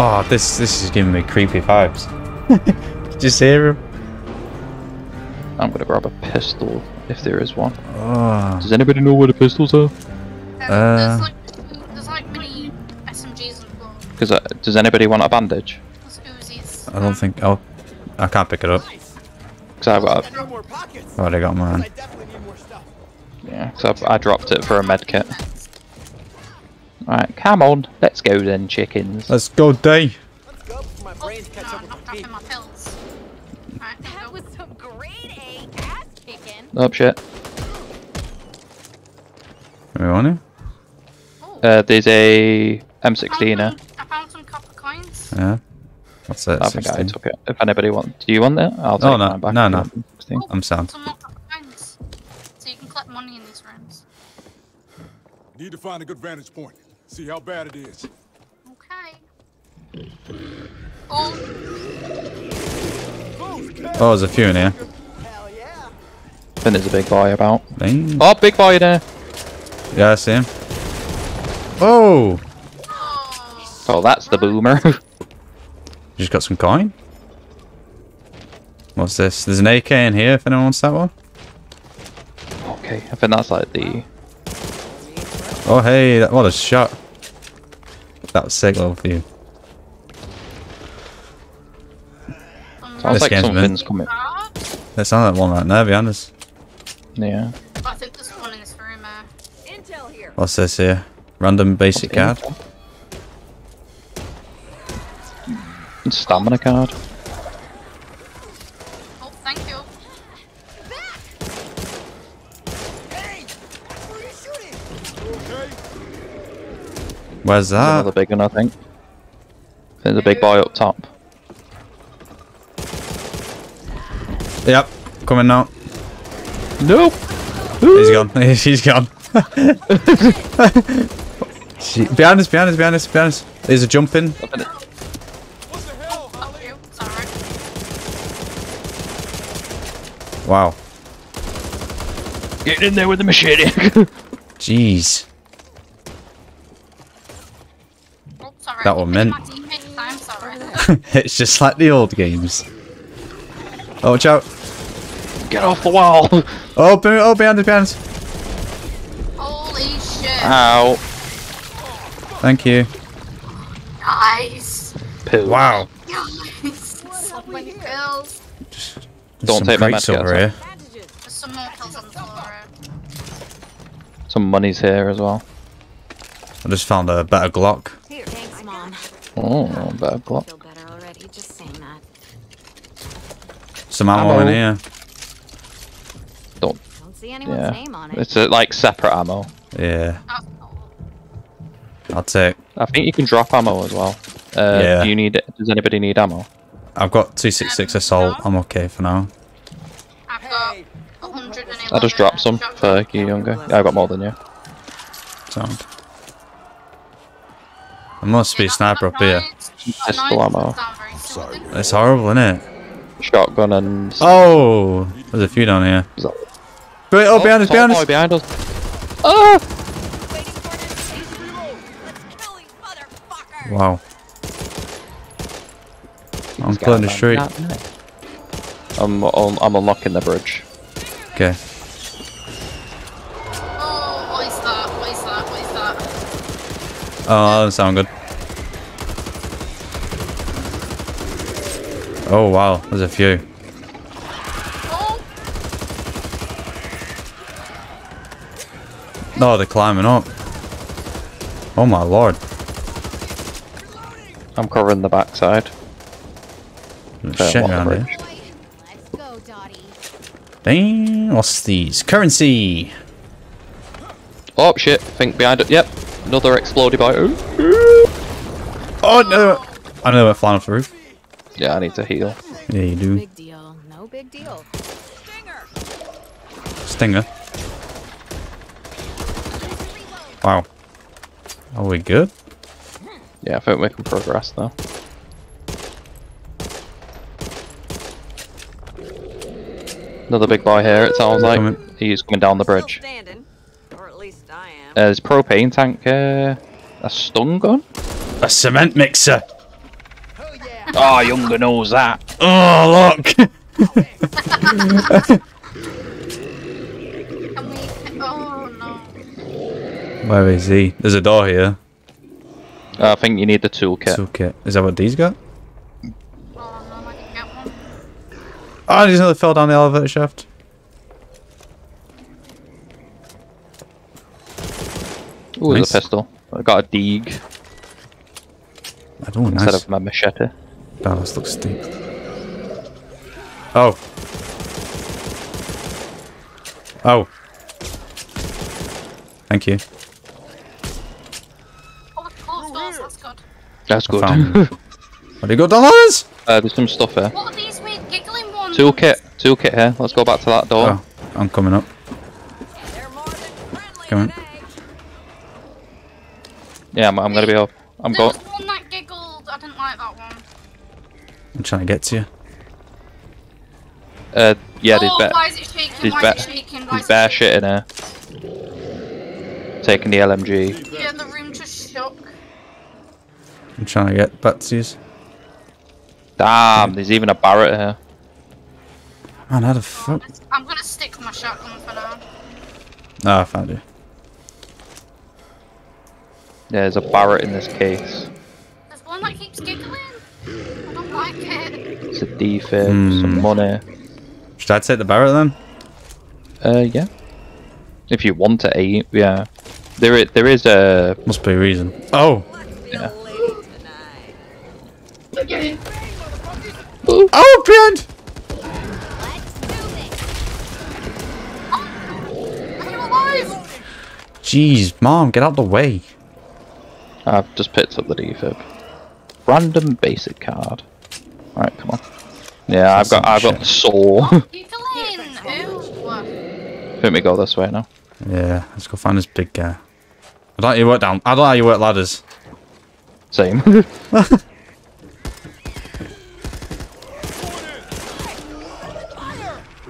Oh, this is giving me creepy vibes. Did you hear him? I'm gonna grab a pistol if there is one. Oh. Does anybody know where the pistols are? There's like many SMGs on the floor. Does anybody want a bandage? I don't think. Oh, I can't pick it up. Cause I've got. I've already got mine. Yeah, cause I dropped it for a med kit. Alright, come on, let's go then, chickens. Let's go, day. Let's go. My brains catch up with my pills. Alright, that was some grade A ass kicking. Oh shit. Are we on here? Oh. There's a M16 here. I found some copper coins. Yeah. What's that? I think I took it. If anybody wants, do you want that? I'll take mine back. No, no. Oh, I'm sound. Some more copper coins. So you can collect money in these rooms. Need to find a good vantage point. See how bad it is. Okay. Oh, there's a few in here. Hell yeah. I think there's a big boy about. Ding. Oh, big boy there. Yeah, I see him. Oh. Oh, that's the boomer. Just got some coin. What's this? There's an AK in here. If anyone wants that one. Okay, I think that's like the. Oh hey, what a shot. That was sick level for you. Sounds like something's coming. That sounded like one right there behind us. Yeah. I think there's one in this room. Intel here. What's this here? Random basic card. Stamina card. Oh, thank you. Where's that? Another big one, I think. There's a big boy up top. Yep, coming now. Nope. He's gone. He's gone. Behind us! Behind us! Behind us! Behind us! There's a jump in. What the hell, Holly? Sorry. Wow. Get in there with the machete. Jeez. That one meant. It's just like the old games. Oh, watch out! Get off the wall! Oh, oh, behind us, behind us! Holy shit! Ow! Thank you. Nice. Pills. Wow. Nice. So many pills. Just, don't take my meds over here. There's some more pills on the floor. Some money's here as well. I just found a better Glock. Oh, better block. Some ammo in here. Don't see anyone's name on it. It's like separate ammo. Yeah. I'll take. I think you can drop ammo as well. Yeah. Do you need? Does anybody need ammo? I've got 266 assault. No. I'm okay for now. I've got 111. I just dropped some for you younger. Yeah, I got more than you. Sound. There must be a sniper up here. Pistol ammo. It's horrible, isn't it? Shotgun and. Oh! There's a few down here. Oh, behind us, behind us! Behind us. Oh! Wow. I'm clearing the street. I'm unlocking the bridge. Okay. Oh, what is that? What is that? What is that? Oh, that doesn't sound good. Oh wow, there's a few. Oh. No, they're climbing up. Oh my lord. I'm covering the backside. Shit around here. Let's go, Dottie. Dang, what's these? Currency! Oh shit, think behind it. Yep, another exploded by. Oh no! I know they're flying off the roof. Yeah, I need to heal. Yeah, you do. Big deal. No big deal. Stinger. Wow. Are we good? Yeah, I think we can progress now. Another big boy here, it sounds like. He's coming down the bridge. Or at least I am. There's propane tank, a stun gun? A cement mixer! Oh, Younger knows that. Oh, look! Oh, no. Where is he? There's a door here. I think you need the toolkit. Toolkit. Is that what these got? Oh, no, I didn't get one. Oh, there's another fell down the elevator shaft. Ooh, nice. There's a pistol. I got a deeg. I don't know. Instead of my machete. Oh, this looks deep. Oh. Oh. Thank you. Oh, closed doors, that's good. That's good. What do you got dollars? There's some stuff here. What are these weird giggling ones? Toolkit here. Let's go back to that door. Oh, I'm coming up. They're more than come in. Yeah, I'm gonna be up. I'm going. There was one that giggled. I didn't like that one. I'm trying to get to you. Yeah, there's bear. Why is it shaking? There's bear shit in here. Taking the LMG. Yeah, the room just shook. I'm trying to get Betsy's. Damn, there's even a Barrett here. Man, how the fuck? I'm gonna stick with my shotgun for now. Ah, I found you. Yeah, there's a Barrett in this case. There's one that keeps giggling. I don't like it. It's a defib, some money. Should I take the Barrett then? Yeah. If you want to eat, yeah. There is a... Must be a reason. Oh! Yeah. Oh, friend! Are you alive? Jeez, Mom, get out the way. I've just picked up the defib. Random basic card. Alright, come on. Yeah, that's I've got the saw. I think we go this way now. Yeah, let's go find this big guy. I don't know how you work down. I don't know how you work ladders. Same.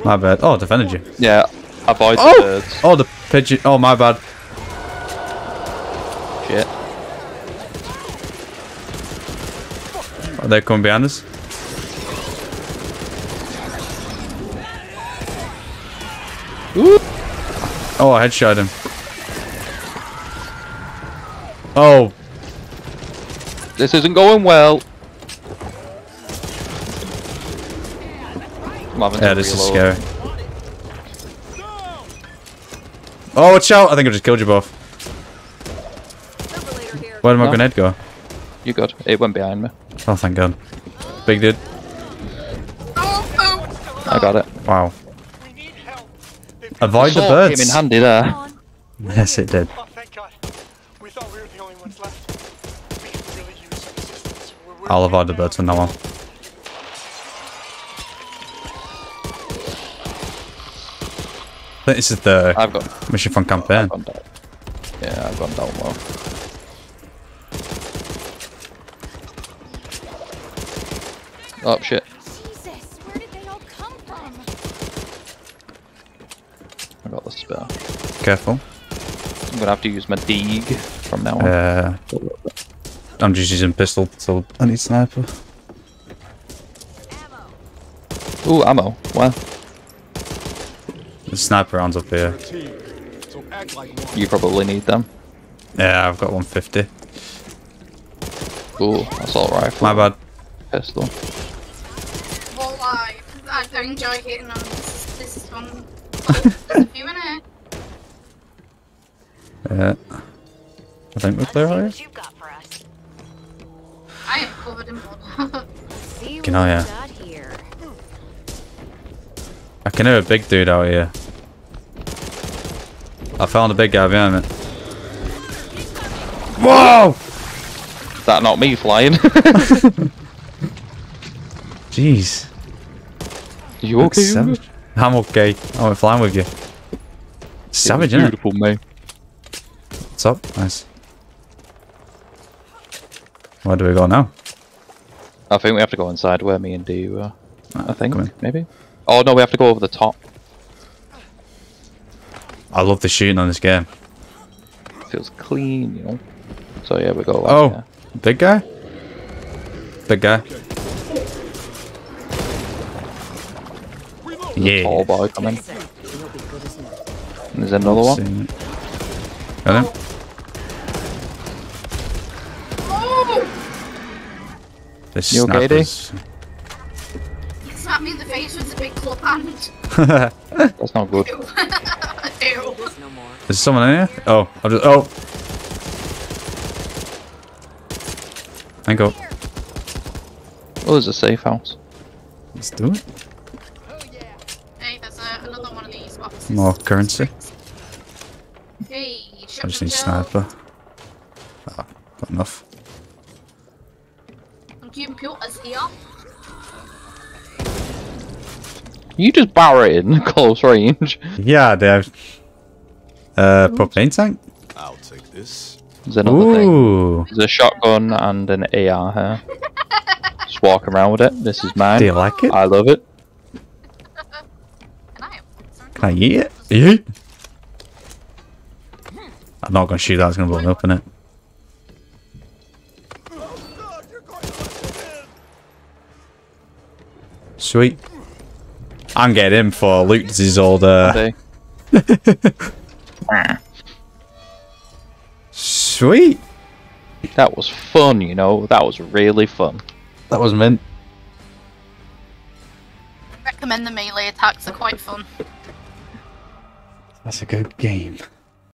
My bad. Oh, defended you. Yeah, avoid the birds. Oh, the pigeon. Oh, my bad. Shit. Are they coming behind us? Ooh. Oh, I headshot him. Oh. This isn't going well. Yeah, this is scary. Oh, watch out! I think I just killed you both. Where did my grenade go? You good. It went behind me. Oh, thank God. Big dude. I got it. Wow. Avoid the birds. Came in handy there. Yes, it did. Oh, thank God. We thought we were the only ones left. We could really use some assistance. I'll avoid the birds from now on. I think this is the mission from campaign. Yeah, I've gone down well. Oh, shit. I got the spell. Careful. I'm gonna have to use my deeg from now on. I'm just using pistol, so I need sniper. Ammo. Ooh, ammo. Wow. There's sniper rounds up here. You probably need them. Yeah, I've got 150. Ooh, assault rifle. My bad. Pistol. Well, I enjoy hitting on this one. I think we're clear here. I am covered in blood. Can I? I can hear a big dude out here. I found a big guy behind me. Whoa! Is that not me flying? Jeez. You okay? I'm okay. I'm flying with you. Savage, isn't it? Beautiful, mate. What's up? Nice. Where do we go now? I think we have to go inside where me and D were. I think, maybe. Oh no, we have to go over the top. I love the shooting on this game. Feels clean, you know. So yeah, we go. Oh, there. Big guy. Big guy. There's a tall boy coming. And there's another one. Got him. This you okay, Dave? He slapped me in the face with a big club hand. That's not good. Ew. Is someone in here? Oh, I'll just. Oh! Hang up. Oh, there's a safe house. Let's do it. Oh, yeah. Hey, there's another one of these boxes. More currency. Hey, I just need sniper. Ah, got enough. You just barrel it in close range. Yeah, they have. Propane tank. I'll take this. There's another thing. There's a shotgun and an AR here. Just walk around with it. This is mine. Do you like it? I love it. Can I eat it? Eat? I'm not gonna shoot that. It's gonna blow me up, innit? Sweet. I'm getting him for loot this old Sweet. That was fun, you know. That was really fun. That was mint. I recommend the melee attacks, are quite fun. That's a good game.